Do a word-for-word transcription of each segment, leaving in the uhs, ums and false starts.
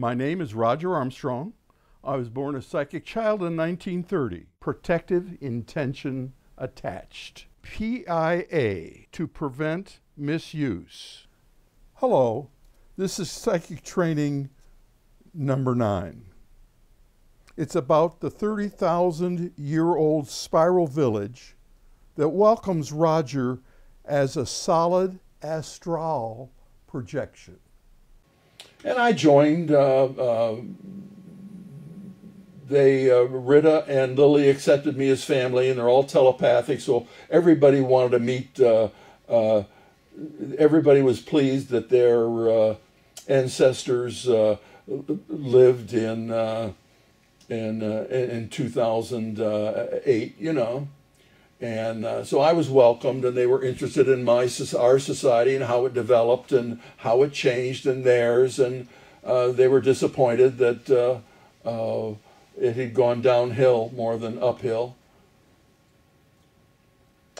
My name is Roger Armstrong. I was born a psychic child in nineteen thirty. Protective intention attached. P I A, to prevent misuse. Hello, this is psychic training number nine. It's about the thirty thousand year old spiral village that welcomes Roger as a solid astral projection. And I joined uh, uh, they uh, Rita and Lily accepted me as family, and they're all telepathic, so everybody wanted to meet uh, uh, everybody was pleased that their uh, ancestors uh, lived in uh, in, uh, in two thousand eight, you know. And uh, so I was welcomed, and they were interested in my our society and how it developed and how it changed in theirs. And uh, they were disappointed that uh, uh, it had gone downhill more than uphill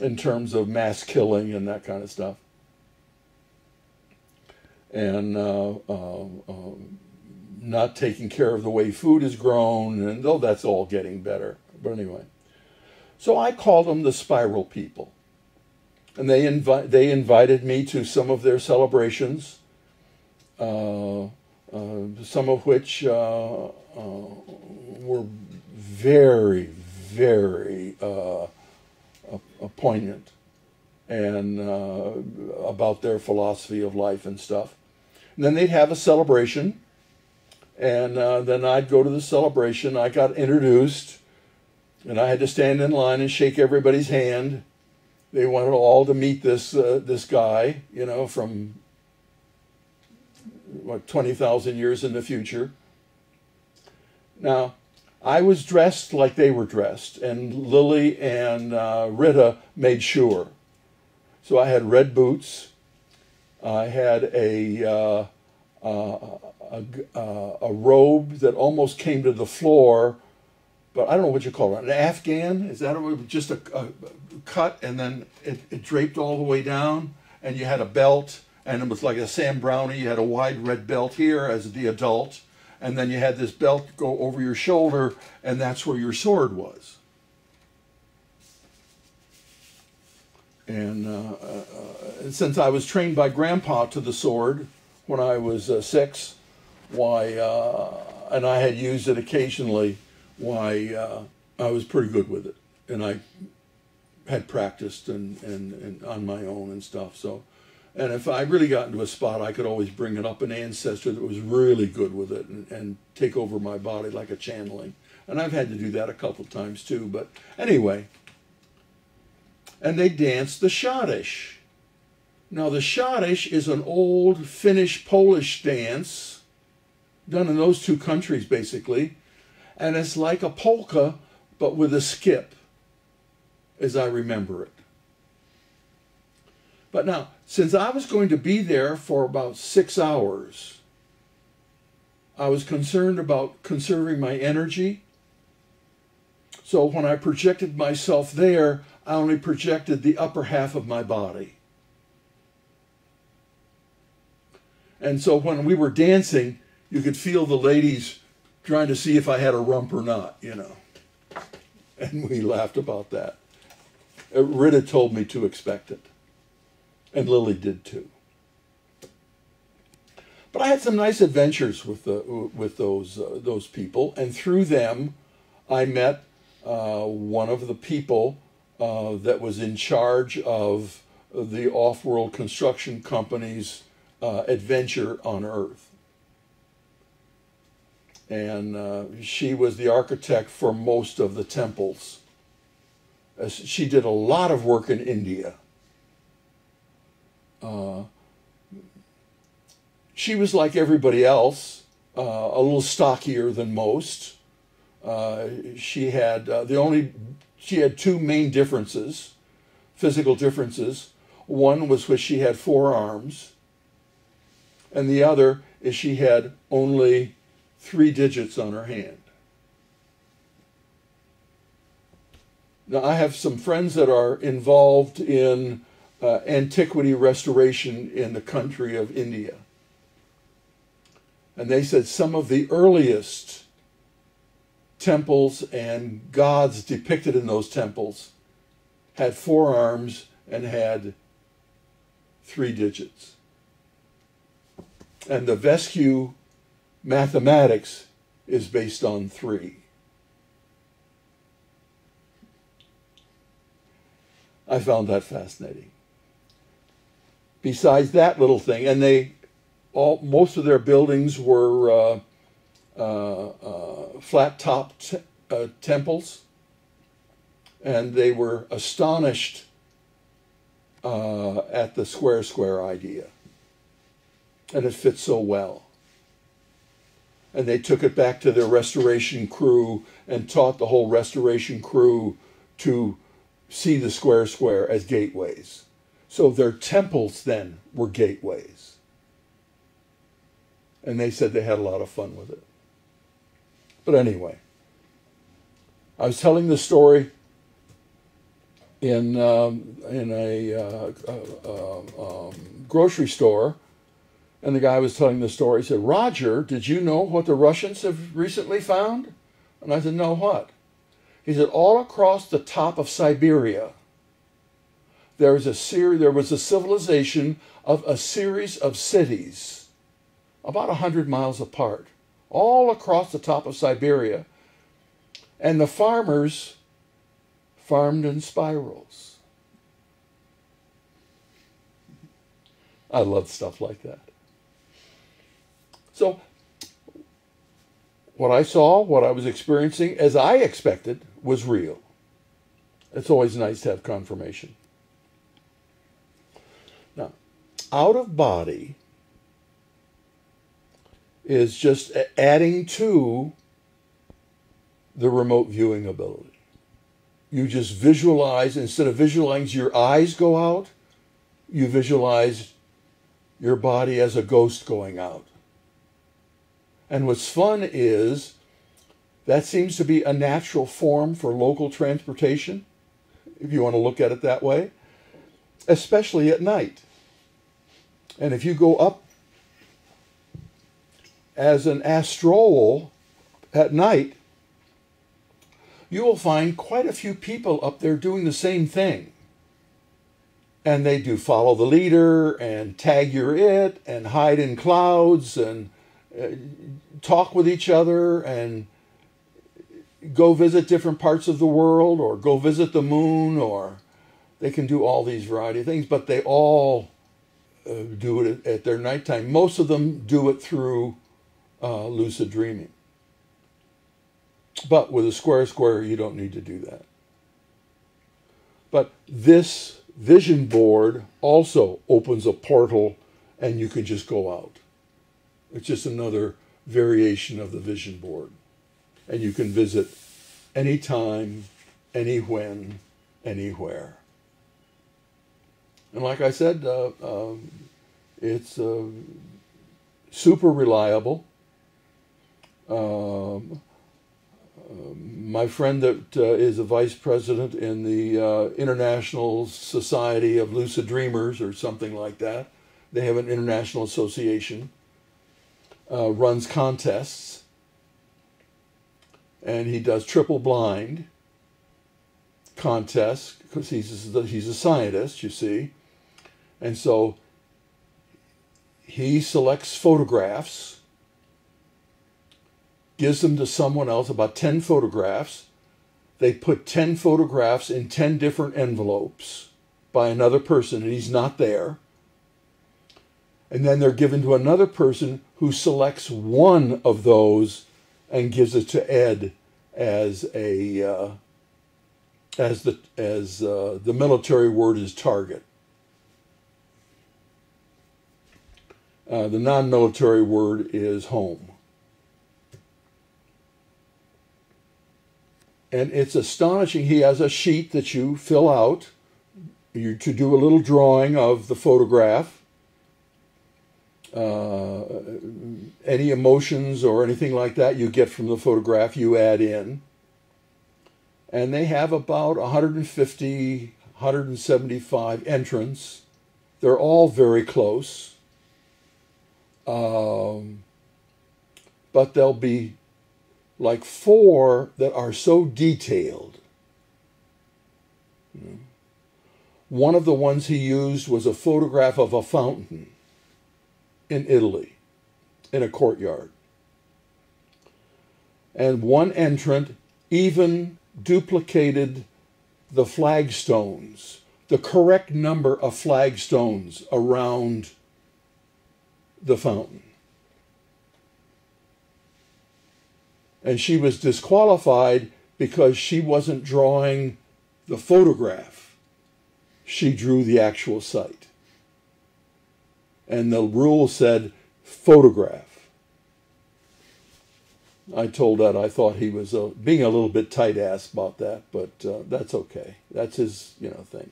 in terms of mass killing and that kind of stuff. And uh, uh, uh, not taking care of the way food is grown, and though that's all getting better. But anyway. So I called them the Spiral People, and they, invi they invited me to some of their celebrations, uh, uh, some of which uh, uh, were very, very uh, uh, poignant and uh, about their philosophy of life and stuff. And then they'd have a celebration, and uh, then I'd go to the celebration. I got introduced. And I had to stand in line and shake everybody's hand. They wanted all to meet this uh, this guy, you know, from what, twenty thousand years in the future. Now, I was dressed like they were dressed, and Lily and uh, Rita made sure. So I had red boots. I had a uh, uh, a, uh, a robe that almost came to the floor. But I don't know what you call it, an Afghan? Is that a, just a, a cut, and then it, it draped all the way down, and you had a belt, and it was like a Sam Browne. You had a wide red belt here as the adult, and then you had this belt go over your shoulder, and that's where your sword was. And uh, uh, since I was trained by Grandpa to the sword when I was uh, six, why, uh, and I had used it occasionally, why uh, I was pretty good with it, and I had practiced and, and, and on my own and stuff. So, and if I really got into a spot, I could always bring it up an ancestor that was really good with it and, and take over my body like a channeling. And I've had to do that a couple times too, but anyway. And they danced the Shodish. Now the Shodish is an old Finnish-Polish dance done in those two countries basically. And it's like a polka, but with a skip, as I remember it. But now, since I was going to be there for about six hours, I was concerned about conserving my energy. So when I projected myself there, I only projected the upper half of my body. And so when we were dancing, you could feel the ladies trying to see if I had a rump or not, you know. And we laughed about that. Rita told me to expect it. And Lily did too. But I had some nice adventures with, the, with those, uh, those people. And through them, I met uh, one of the people uh, that was in charge of the off-world construction company's uh, adventure on Earth. And uh, she was the architect for most of the temples. Uh, she did a lot of work in India. Uh, she was like everybody else, uh, a little stockier than most. Uh, she had uh, the only she had two main differences, physical differences. One was which she had four arms, and the other is she had only three digits on her hand. Now, I have some friends that are involved in uh, antiquity restoration in the country of India. And they said some of the earliest temples and gods depicted in those temples had four arms and had three digits. And the Vescu mathematics is based on three. I found that fascinating. Besides that little thing, and they all, most of their buildings were uh, uh, uh, flat-top uh, temples, and they were astonished uh, at the square-square idea, and it fit so well. And they took it back to their restoration crew and taught the whole restoration crew to see the square square as gateways. So their temples then were gateways. And they said they had a lot of fun with it. But anyway, I was telling the story in, um, in a uh, uh, um, grocery store, and the guy was telling the story. He said, "Roger, did you know what the Russians have recently found?" And I said, "No, what?" He said, "All across the top of Siberia, there was a ser there was a civilization of a series of cities, about a hundred miles apart, all across the top of Siberia, and the farmers farmed in spirals." I love stuff like that. So, what I saw, what I was experiencing, as I expected, was real. It's always nice to have confirmation. Now, out of body is just adding to the remote viewing ability. You just visualize, instead of visualizing your eyes go out, you visualize your body as a ghost going out. And what's fun is that seems to be a natural form for local transportation, if you want to look at it that way, especially at night. And if you go up as an astrol at night, you will find quite a few people up there doing the same thing. And they do follow the leader and tag your it and hide in clouds and talk with each other and go visit different parts of the world or go visit the moon, or they can do all these variety of things, but they all uh, do it at their nighttime. Most of them do it through uh, lucid dreaming. But with a square square, you don't need to do that. But this vision board also opens a portal and you can just go out. It's just another variation of the vision board. And you can visit anytime, any when, anywhere. And like I said, uh, um, it's uh, super reliable. Um, uh, my friend that uh, is a vice president in the uh, International Society of Lucid Dreamers or something like that, they have an international association. Uh, runs contests, and he does triple blind contests because he's a, he's a scientist, you see, and so he selects photographs, gives them to someone else, about ten photographs. They put ten photographs in ten different envelopes by another person, and he's not there. And then they're given to another person who selects one of those and gives it to Ed as a uh, as the as uh, the military word is target. Uh, the non-military word is home. And it's astonishing. He has a sheet that you fill out, you to do a little drawing of the photograph. Uh, any emotions or anything like that you get from the photograph, you add in. And they have about one hundred fifty, one hundred seventy-five entrants. They're all very close. Um, but there'll be like four that are so detailed. One of the ones he used was a photograph of a fountain in Italy, in a courtyard. And one entrant even duplicated the flagstones, the correct number of flagstones around the fountain. And she was disqualified because she wasn't drawing the photograph. She drew the actual site. And the rule said, photograph. I told that I thought he was uh, being a little bit tight-ass about that, but uh, that's okay. That's his, you know, thing.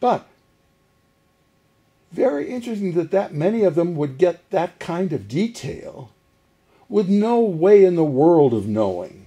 But very interesting that that many of them would get that kind of detail with no way in the world of knowing.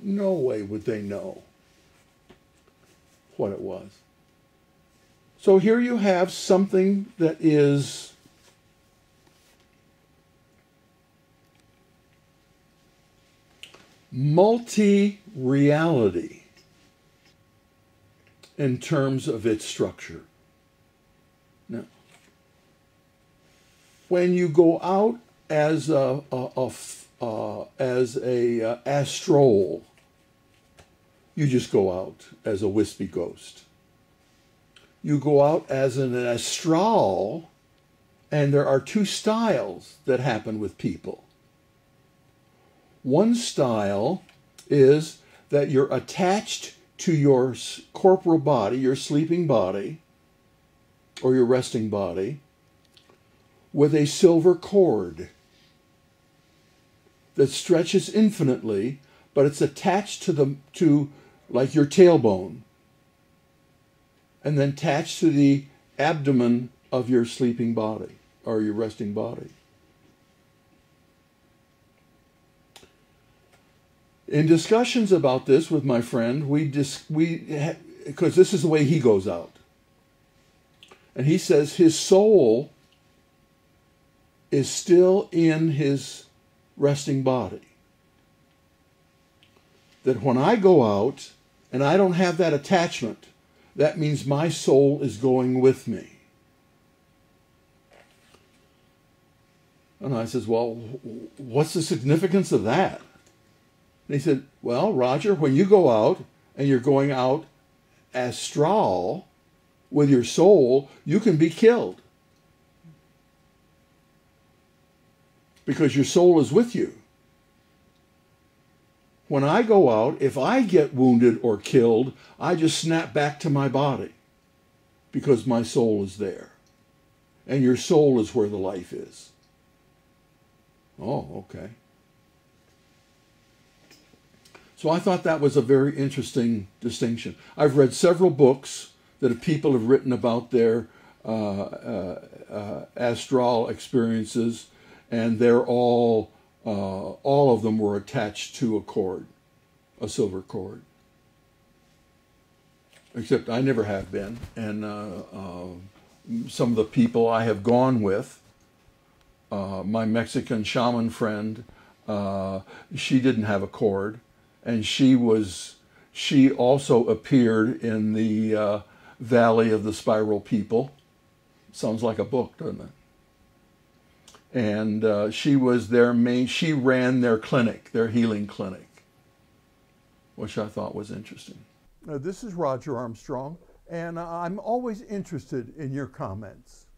No way would they know what it was. So here you have something that is multi-reality in terms of its structure. Now, when you go out as a, a, a uh, as a uh, astrole, you just go out as a wispy ghost. You go out as an astral, and there are two styles that happen with people. One style is that you're attached to your corporal body, your sleeping body, or your resting body, with a silver cord that stretches infinitely, but it's attached to the to like your tailbone, and then attached to the abdomen of your sleeping body or your resting body. In discussions about this with my friend, we dis we because this is the way he goes out, and he says his soul is still in his resting body. That when I go out and I don't have that attachment, that means my soul is going with me. And I says, well, what's the significance of that? And he said, well, Roger, when you go out and you're going out astral with your soul, you can be killed, because your soul is with you. When I go out, if I get wounded or killed, I just snap back to my body because my soul is there. And your soul is where the life is. Oh, okay. So I thought that was a very interesting distinction. I've read several books that people have written about their uh, uh, uh, astral experiences, and they're all, uh, all of them were attached to a cord, a silver cord. Except I never have been, and uh, uh, some of the people I have gone with, uh, my Mexican shaman friend, uh, she didn't have a cord, and she was, she also appeared in the uh, Valley of the Spiral People. Sounds like a book, doesn't it? And uh, she was their main, she ran their clinic, their healing clinic, which I thought was interesting. Now, this is Roger Armstrong, and I'm always interested in your comments.